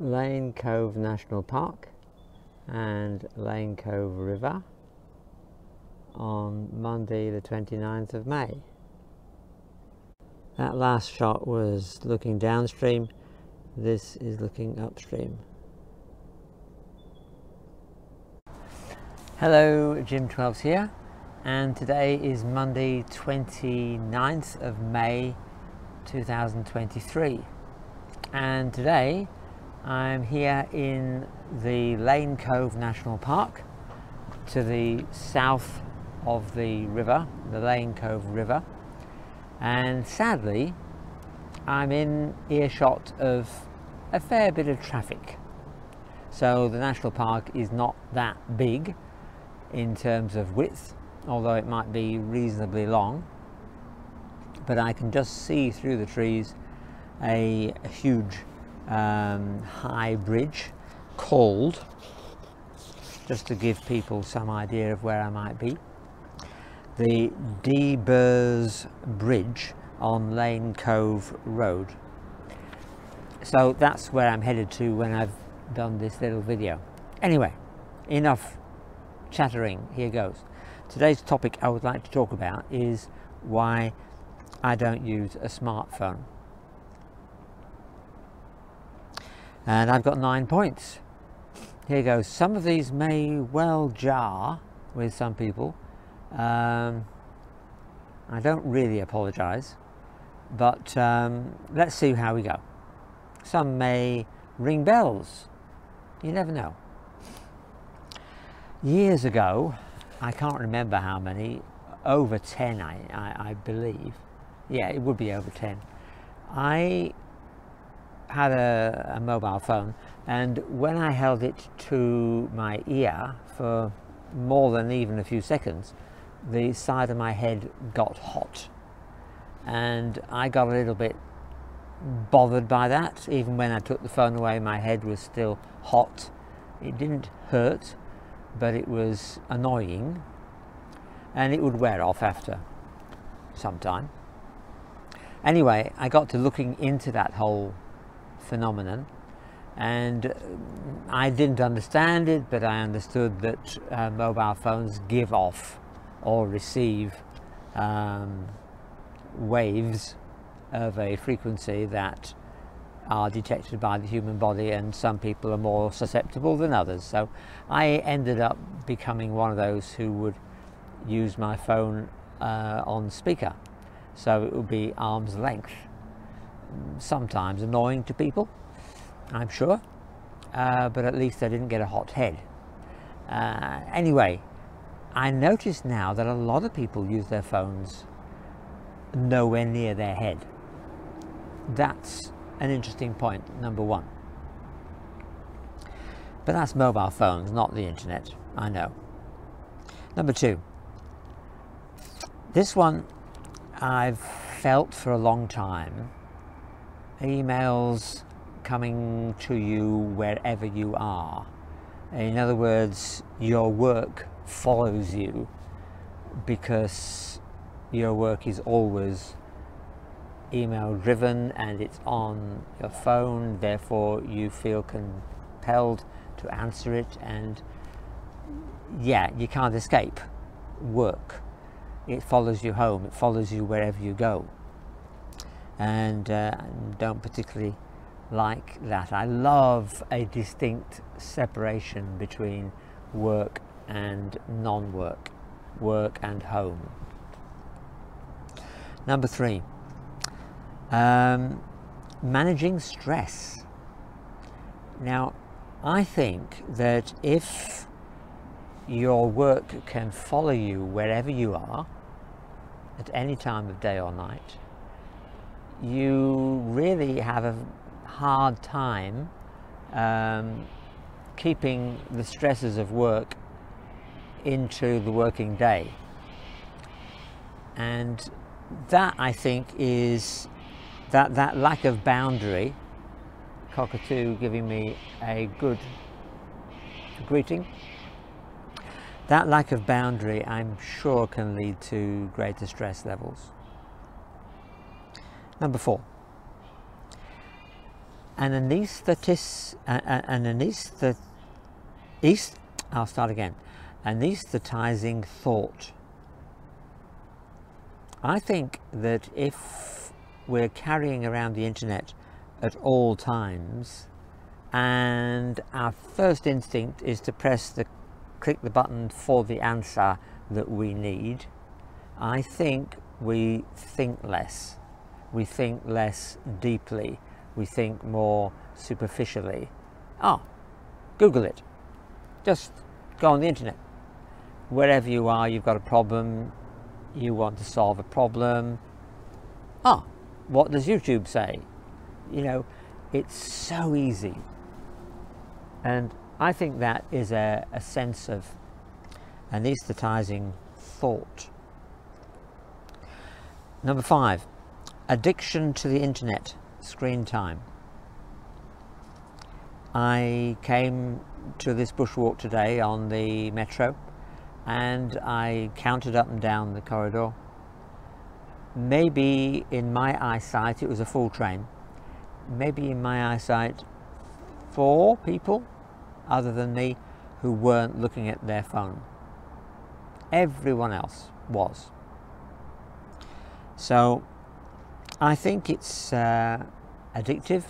Lane Cove National Park and Lane Cove River on Monday the 29th of May. That last shot was looking downstream, this is looking upstream. Hello, Jim Twelves here, and today is Monday 29th of May 2023, and today I'm here in the Lane Cove National Park to the south of the river, the Lane Cove River, and sadly I'm in earshot of a fair bit of traffic. So the national park is not that big in terms of width, although it might be reasonably long, but I can just see through the trees a huge high bridge called, just to give people some idea of where I might be, the De Burghs Bridge on Lane Cove Road. So that's where I'm headed to when I've done this little video. Anyway, enough chattering, here goes. Today's topic I would like to talk about is why I don't use a smartphone. And I've got 9 points. Here goes. Some of these may well jar with some people. I don't really apologise, but let's see how we go. Some may ring bells. You never know. Years ago, I can't remember how many, over 10 I believe, yeah, it would be over 10, I had a mobile phone, and when I held it to my ear for more than even a few seconds, the side of my head got hot, and I got a little bit bothered by that. Even when I took the phone away, my head was still hot. It didn't hurt, but it was annoying, and it would wear off after some time. Anyway, I got to looking into that whole phenomenon, and I didn't understand it, but I understood that mobile phones give off or receive waves of a frequency that are detected by the human body, and some people are more susceptible than others. So I ended up becoming one of those who would use my phone on speaker, so it would be arm's length. Sometimes annoying to people, I'm sure, but at least I didn't get a hot head. Anyway, I notice now that a lot of people use their phones nowhere near their head. That's an interesting point, number one. But that's mobile phones, not the internet, I know. Number two, this one I've felt for a long time, emails coming to you wherever you are. In other words, your work follows you because your work is always email driven and it's on your phone, therefore you feel compelled to answer it, and yeah, you can't escape work. It follows you home, it follows you wherever you go, and I don't particularly like that. I love a distinct separation between work and non-work, work and home. Number three, managing stress. Now, I think that if your work can follow you wherever you are at any time of day or night, you really have a hard time keeping the stresses of work into the working day. And that, I think, is that lack of boundary. Cockatoo giving me a good greeting. That lack of boundary, I'm sure, can lead to greater stress levels. Number four, Anesthetizing thought. I think that if we're carrying around the internet at all times and our first instinct is to click the button for the answer that we need, I think we think less. We think less deeply. We think more superficially. Ah, Google it. Just go on the internet. Wherever you are, you've got a problem, you want to solve a problem. Ah, what does YouTube say? You know, it's so easy. And I think that is a sense of anesthetizing thought. Number 5, addiction to the internet, screen time. I came to this bushwalk today on the metro and I counted up and down the corridor. Maybe in my eyesight, it was a full train, maybe in my eyesight 4 people other than me who weren't looking at their phone. Everyone else was. So I think it's addictive,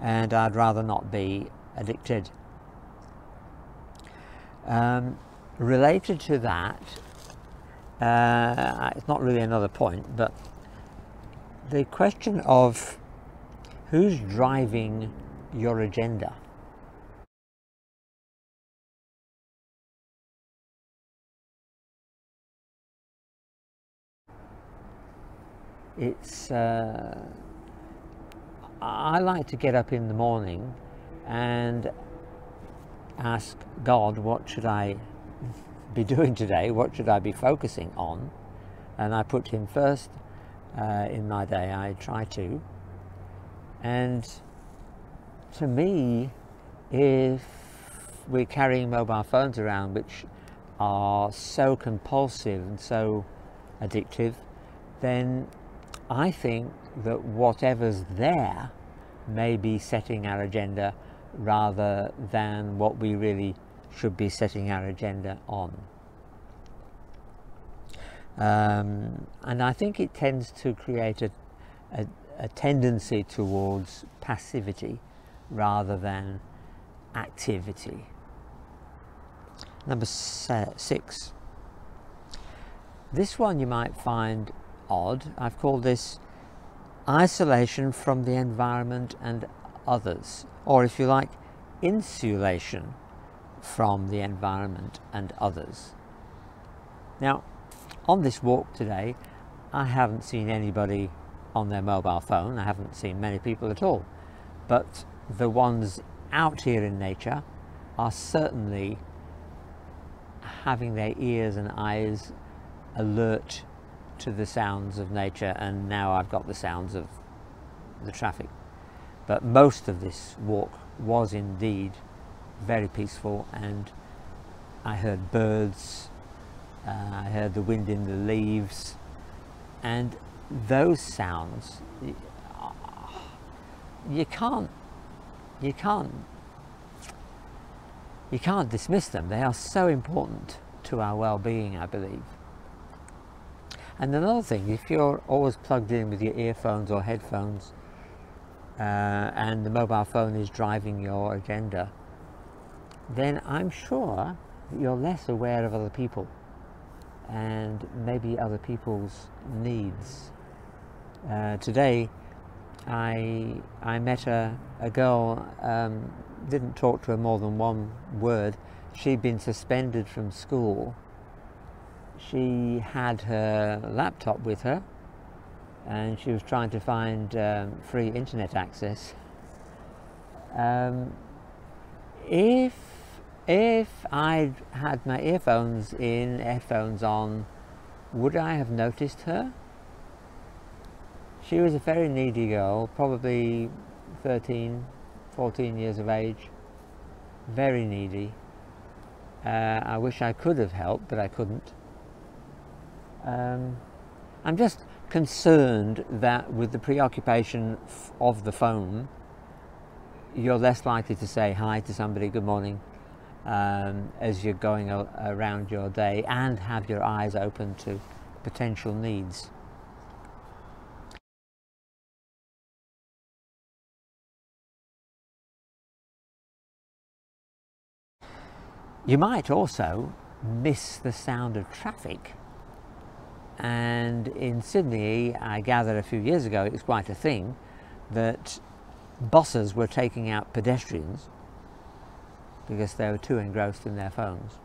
and I'd rather not be addicted. Related to that, it's not really another point, but the question of who's driving your agenda. It's, I like to get up in the morning and ask God, what should I be doing today? What should I be focusing on? And I put him first in my day, I try to. And to me, if we're carrying mobile phones around, which are so compulsive and so addictive, then I think that whatever's there may be setting our agenda rather than what we really should be setting our agenda on. And I think it tends to create a tendency towards passivity rather than activity. Number 6. This one you might find odd. I've called this isolation from the environment and others, or if you like, insulation from the environment and others. Now, on this walk today, I haven't seen anybody on their mobile phone. I haven't seen many people at all, but the ones out here in nature are certainly having their ears and eyes alert to the sounds of nature, and now I've got the sounds of the traffic. But most of this walk was indeed very peaceful, and I heard birds, I heard the wind in the leaves, and those sounds you can't dismiss them. They are so important to our well-being, I believe. And another thing, if you're always plugged in with your earphones or headphones and the mobile phone is driving your agenda, then I'm sure that you're less aware of other people and maybe other people's needs. Today I met a girl, didn't talk to her more than one word. She'd been suspended from school. She had her laptop with her and she was trying to find free internet access. If I'd had my earphones in, headphones on, would I have noticed her? She was a very needy girl, probably 13, 14 years of age, very needy. I wish I could have helped, but I couldn't. I'm just concerned that with the preoccupation of the phone you're less likely to say hi to somebody, good morning, as you're going around your day, and have your eyes open to potential needs. You might also miss the sound of traffic, and in Sydney, I gather a few years ago, it was quite a thing that buses were taking out pedestrians because they were too engrossed in their phones.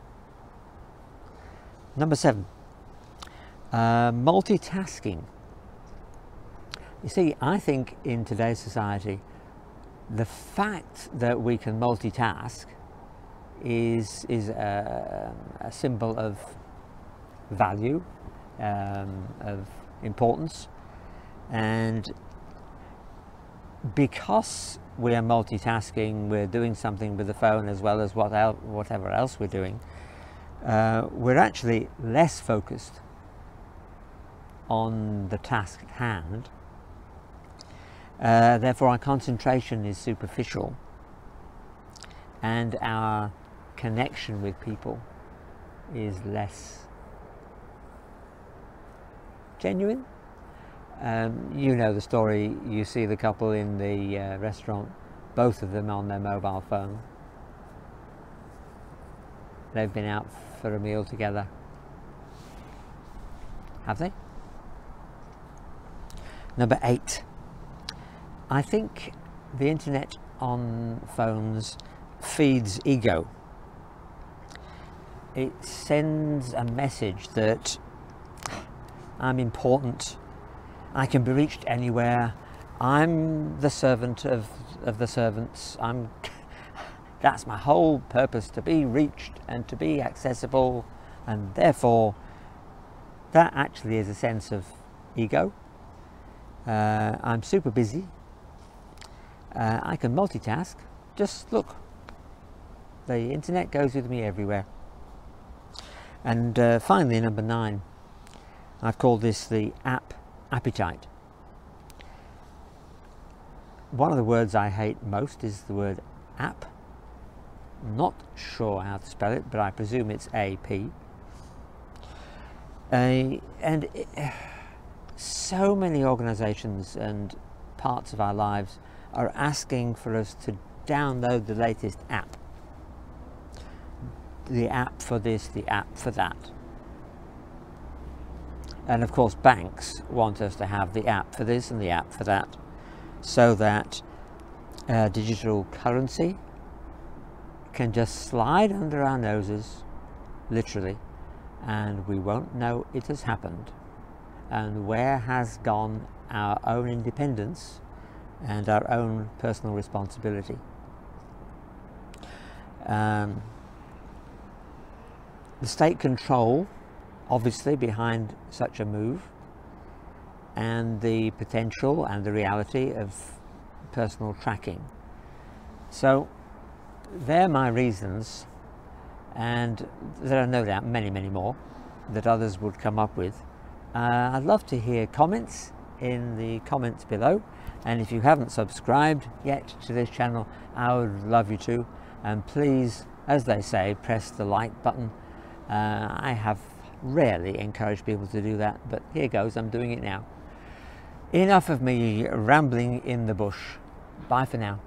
Number 7, multitasking. You see, I think in today's society, the fact that we can multitask is a symbol of value, of importance, and because we are multitasking, we're doing something with the phone as well as whatever else we're doing, we're actually less focused on the task at hand. Therefore our concentration is superficial and our connection with people is less genuine. You know the story, you see the couple in the restaurant, both of them on their mobile phone. They've been out for a meal together. Have they? Number 8. I think the internet on phones feeds ego. It sends a message that I'm important, I can be reached anywhere, I'm the servant of the servants, that's my whole purpose, to be reached and to be accessible, and therefore that actually is a sense of ego. I'm super busy, I can multitask, just look, the internet goes with me everywhere. And finally, number 9, I've called this the app appetite. One of the words I hate most is the word app. I'm not sure how to spell it, but I presume it's A-P. And so many organisations and parts of our lives are asking for us to download the latest app. The app for this, the app for that. And of course banks want us to have the app for this and the app for that, so that digital currency can just slide under our noses, literally, and we won't know it has happened. And where has gone our own independence and our own personal responsibility? The state control, obviously, behind such a move, and the potential and the reality of personal tracking. So they're my reasons, and there are no doubt many, many more that others would come up with. I'd love to hear comments in the comments below, and if you haven't subscribed yet to this channel, I would love you to, and please, as they say, press the like button. I have rarely encouraged people to do that, but here goes, I'm doing it now. Enough of me rambling in the bush. Bye for now.